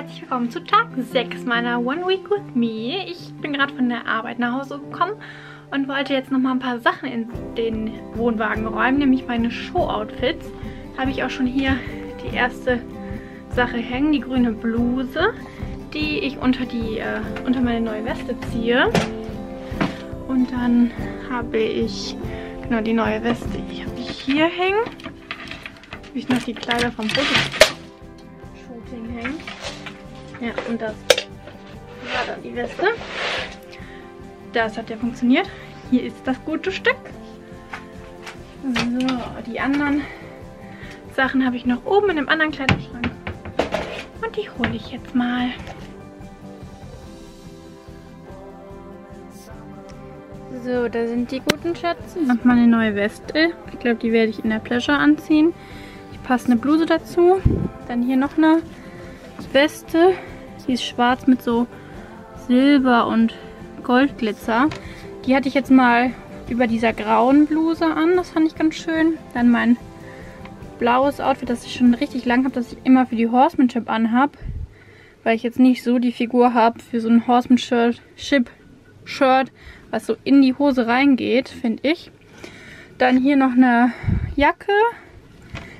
herzlich willkommen zu Tag 6 meiner One Week with Me. Ich bin gerade von der Arbeit nach Hause gekommen und wollte jetzt nochmal ein paar Sachen in den Wohnwagen räumen, nämlich meine Show-Outfits. Habe ich auch schon hier die erste Sache hängen, die grüne Bluse, die ich unter meine neue Weste ziehe. Und dann habe ich, genau, die neue Weste, ich habe die hier hängen. Habe ich noch die Kleider vom Fotoshooting hängen. Ja, und das war dann die Weste. Das hat ja funktioniert. Hier ist das gute Stück. So, die anderen Sachen habe ich noch oben in dem anderen Kleiderschrank. Und die hole ich jetzt mal. So, da sind die guten Schätzen. Und meine neue Weste. Ich glaube, die werde ich in der Pleasure anziehen. Ich passe eine Bluse dazu. Dann hier noch eine Weste. Die ist schwarz mit so Silber und Goldglitzer. Die hatte ich jetzt mal über dieser grauen Bluse an. Das fand ich ganz schön. Dann mein blaues Outfit, das ich schon richtig lang habe, das ich immer für die Horsemanship anhab. Weil ich jetzt nicht so die Figur habe für so ein Horsemanship-Shirt, was so in die Hose reingeht, finde ich. Dann hier noch eine Jacke.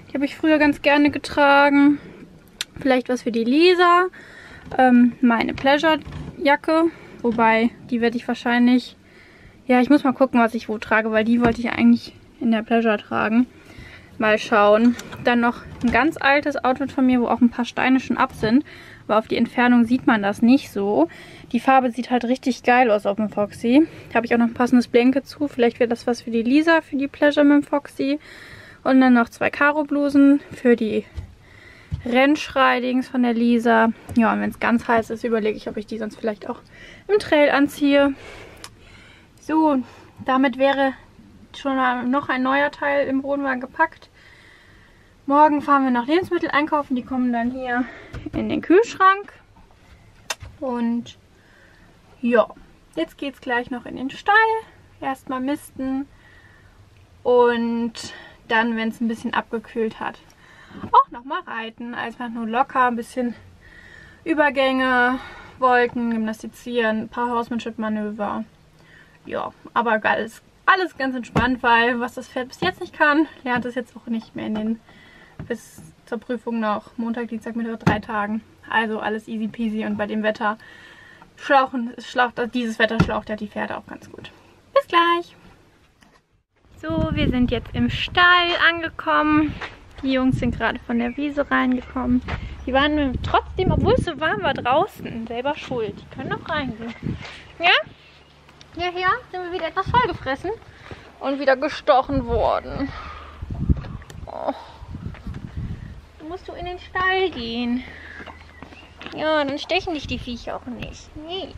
Die habe ich früher ganz gerne getragen. Vielleicht was für die Lisa. Meine Pleasure-Jacke. Wobei, die werde ich wahrscheinlich... Ja, ich muss mal gucken, was ich wo trage, weil die wollte ich eigentlich in der Pleasure tragen. Mal schauen. Dann noch ein ganz altes Outfit von mir, wo auch ein paar Steine schon ab sind. Aber auf die Entfernung sieht man das nicht so. Die Farbe sieht halt richtig geil aus auf dem Foxy. Da habe ich auch noch ein passendes Blanket zu. Vielleicht wäre das was für die Lisa, für die Pleasure mit dem Foxy. Und dann noch zwei Karo-Blusen für die Rennschreidings von der Lisa. Ja, und wenn es ganz heiß ist, überlege ich, ob ich die sonst vielleicht auch im Trail anziehe. So, damit wäre schon noch ein neuer Teil im Wohnwagen gepackt. Morgen fahren wir noch Lebensmittel einkaufen. Die kommen dann hier in den Kühlschrank. Und ja, jetzt geht es gleich noch in den Stall. Erstmal misten. Und dann, wenn es ein bisschen abgekühlt hat, auch nochmal reiten. Einfach nur locker, ein bisschen Übergänge, Wolken, Gymnastizieren, ein paar Horsemanship-Manöver. Ja, aber alles ganz entspannt, weil was das Pferd bis jetzt nicht kann, lernt es jetzt auch nicht mehr in den bis zur Prüfung noch Montag, Dienstag, Mittwoch, 3 Tagen. Also alles easy peasy und bei dem Wetter dieses Wetter schlaucht ja die Pferde auch ganz gut. Bis gleich! So, wir sind jetzt im Stall angekommen. Die Jungs sind gerade von der Wiese reingekommen. Die waren trotzdem, obwohl es so warm war, draußen. Selber schuld. Die können noch reingehen. Ja? Hierher sind wir wieder etwas vollgefressen und wieder gestochen worden. Oh. Dann musst du in den Stall gehen. Ja, dann stechen dich die Viecher auch nicht. Nee.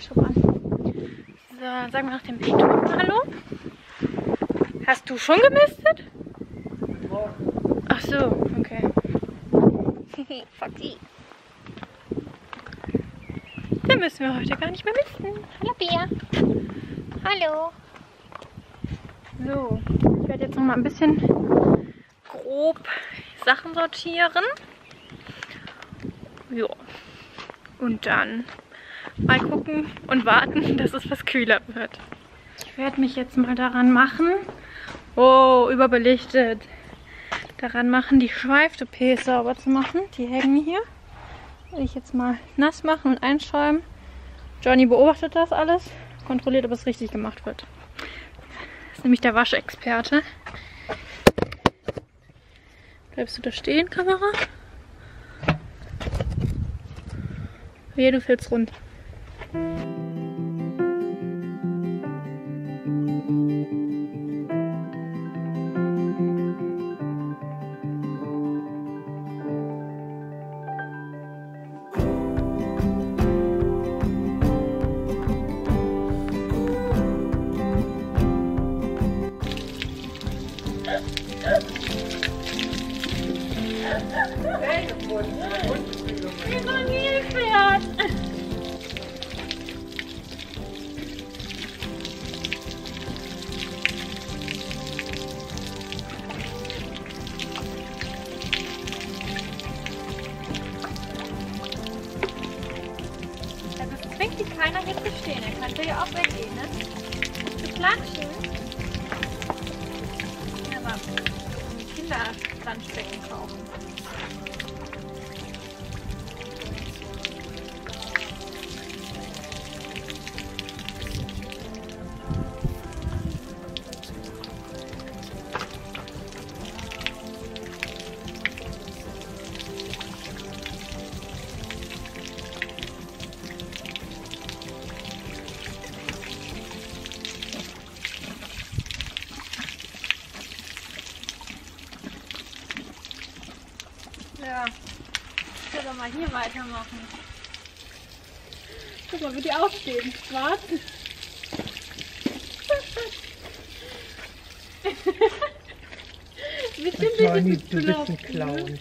So, dann sagen wir noch dem Beethoven hallo. Hast du schon gemistet? Ach so, okay. Foxy. Dann müssen wir heute gar nicht mehr misten. Hallo Bia. Hallo. So, ich werde jetzt noch mal ein bisschen grob Sachen sortieren. Ja. Und dann mal gucken und warten, dass es was kühler wird. Ich werde mich jetzt mal daran machen. Oh, überbelichtet. Daran machen, die Schweiftoupet sauber zu machen. Die hängen hier. Will ich jetzt mal nass machen und einschäumen. Johnny beobachtet das alles, kontrolliert, ob es richtig gemacht wird. Das ist nämlich der Waschexperte. Bleibst du da stehen, Kamera? Wehe, du fällst rund. auch weggehen, ne? Zu klatschen. Ja, aber Kinderplanschbecken kaufen. Mal hier weitermachen. Guck mal, wie die aufstehen. Warten. Mit dem Klauen.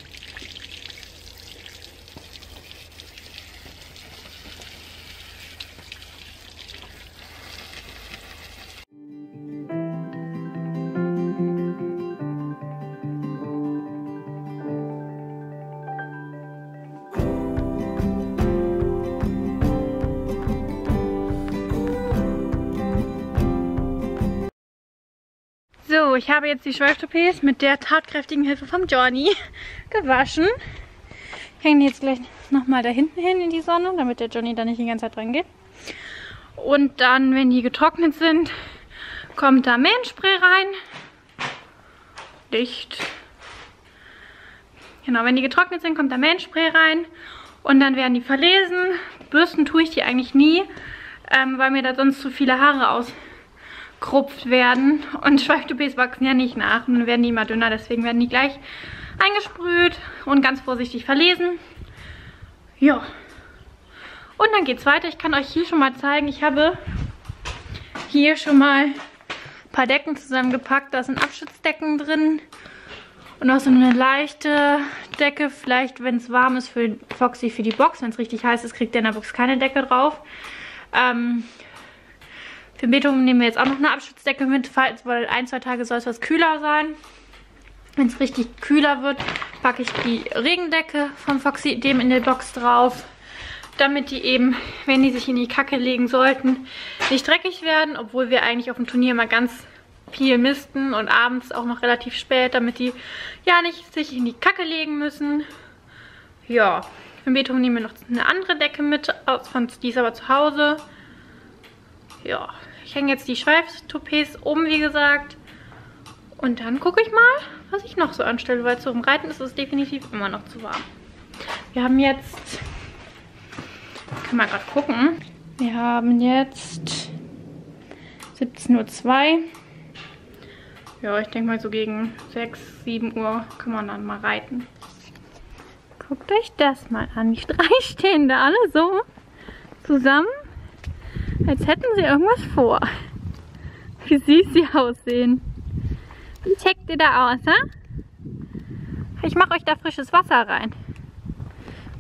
So, ich habe jetzt die Schweiftopets mit der tatkräftigen Hilfe von Johnny gewaschen. Ich hänge die jetzt gleich nochmal da hinten hin in die Sonne, damit der Johnny da nicht die ganze Zeit dran geht. Und dann, wenn die getrocknet sind, kommt da Mähenspray rein. Dicht. Genau, wenn die getrocknet sind, kommt da Mähenspray rein. Und dann werden die verlesen. Bürsten tue ich die eigentlich nie, weil mir da sonst zu viele Haare ausgerupft werden und Schweiftoupets wachsen ja nicht nach und werden die immer dünner, deswegen werden die gleich eingesprüht und ganz vorsichtig verlesen. Ja. Und dann geht's weiter. Ich kann euch hier schon mal zeigen, ich habe hier schon mal ein paar Decken zusammengepackt. Da sind Abschützdecken drin und auch so eine leichte Decke, vielleicht wenn es warm ist für Foxy für die Box. Wenn es richtig heiß ist, kriegt der in der Box keine Decke drauf. Für Beethoven nehmen wir jetzt auch noch eine Abschutzdecke mit, weil ein, zwei Tage soll es was kühler sein. Wenn es richtig kühler wird, packe ich die Regendecke von Foxy dem in der Box drauf, damit die eben, wenn die sich in die Kacke legen sollten, nicht dreckig werden, obwohl wir eigentlich auf dem Turnier mal ganz viel misten und abends auch noch relativ spät, damit die ja nicht sich in die Kacke legen müssen. Ja, für Beethoven nehmen wir noch eine andere Decke mit, die ist aber zu Hause. Ja, ich hänge jetzt die Schweiftoupets um, wie gesagt. Und dann gucke ich mal, was ich noch so anstelle, weil zum Reiten ist es definitiv immer noch zu warm. Wir haben jetzt, kann man gerade gucken, wir haben jetzt 17:02 Uhr. Ja, ich denke mal so gegen 6, 7 Uhr kann man dann mal reiten. Guckt euch das mal an. Die drei stehen da alle so zusammen. Als hätten sie irgendwas vor. Wie süß sie aussehen. Wie checkt ihr da aus, hä? Ich mache euch da frisches Wasser rein.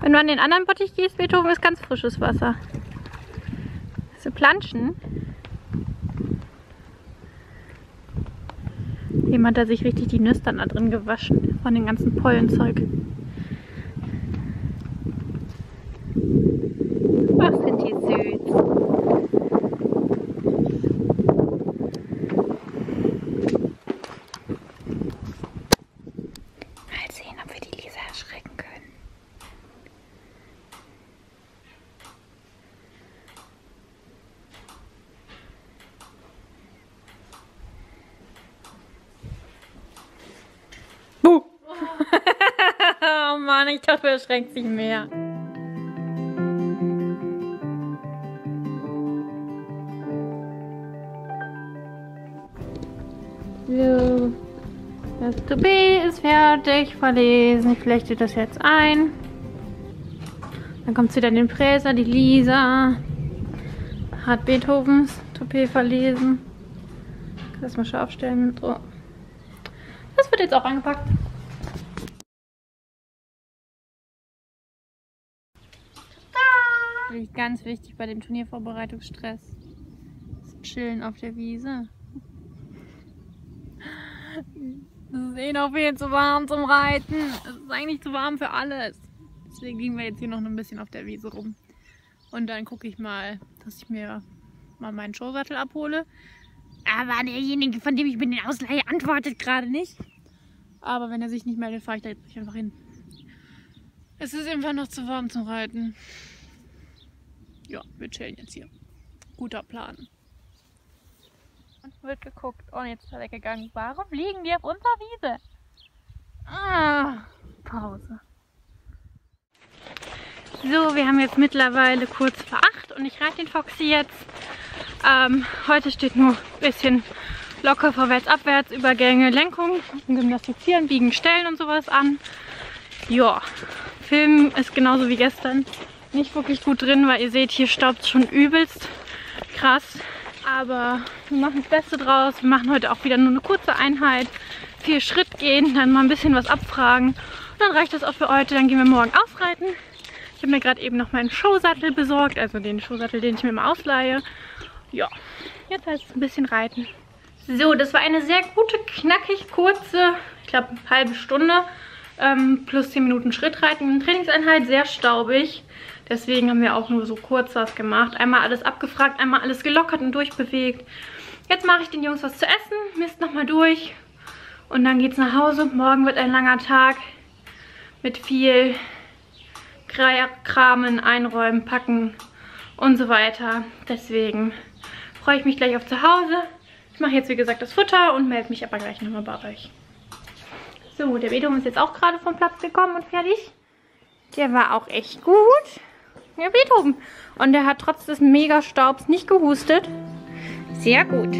Wenn du an den anderen Bottich gehst, Beethoven, ist ganz frisches Wasser. So planschen. Jemand hat sich richtig die Nüstern da drin gewaschen. Von dem ganzen Pollenzeug. Ach, sind die süß. Ich dachte, er schränkt sich mehr. So, das Toupet ist fertig verlesen. Ich flechte das jetzt ein. Dann kommt es wieder in den Präser. Die Lisa hat Beethovens Toupet verlesen. Das mal scharf stellen. Oh. Das wird jetzt auch angepackt. Ganz wichtig bei dem Turniervorbereitungsstress. Das Chillen auf der Wiese. Es ist eh noch viel zu warm zum Reiten. Es ist eigentlich zu warm für alles. Deswegen gehen wir jetzt hier noch ein bisschen auf der Wiese rum. Und dann gucke ich mal, dass ich mir mal meinen Showsattel abhole. Aber derjenige, von dem ich mir den ausleihe, antwortet gerade nicht. Aber wenn er sich nicht meldet, fahre ich da jetzt nicht einfach hin. Es ist einfach noch zu warm zum Reiten. Ja, wir chillen jetzt hier. Guter Plan. Und wird geguckt. Oh, jetzt ist er weggegangen. Warum liegen die auf unserer Wiese? Ah, Pause. So, wir haben jetzt mittlerweile kurz vor 8 und ich reite den Foxy jetzt. Heute steht nur ein bisschen locker vorwärts-abwärts, Übergänge, Lenkung, Gymnastizieren, Biegen, Stellen und sowas an. Ja, Filmen ist genauso wie gestern nicht wirklich gut drin, weil ihr seht, hier staubt es schon übelst krass. Aber wir machen das Beste draus. Wir machen heute auch wieder nur eine kurze Einheit. 4 Schritt gehen, dann mal ein bisschen was abfragen. Und dann reicht das auch für heute. Dann gehen wir morgen ausreiten. Ich habe mir gerade eben noch meinen Showsattel besorgt, also den Showsattel, den ich mir mal ausleihe. Ja, jetzt heißt es ein bisschen reiten. So, das war eine sehr gute, knackig kurze, ich glaube eine halbe Stunde, plus 10 Minuten Schrittreiten. Trainingseinheit, sehr staubig. Deswegen haben wir auch nur so kurz was gemacht. Einmal alles abgefragt, einmal alles gelockert und durchbewegt. Jetzt mache ich den Jungs was zu essen, misst nochmal durch und dann geht's nach Hause. Morgen wird ein langer Tag mit viel Kramen, Einräumen, Packen und so weiter. Deswegen freue ich mich gleich auf zu Hause. Ich mache jetzt wie gesagt das Futter und melde mich aber gleich nochmal bei euch. So, der Bedo ist jetzt auch gerade vom Platz gekommen und fertig. Der war auch echt gut. Ja, Beethoven. Und der hat trotz des Mega-Staubs nicht gehustet. Sehr gut.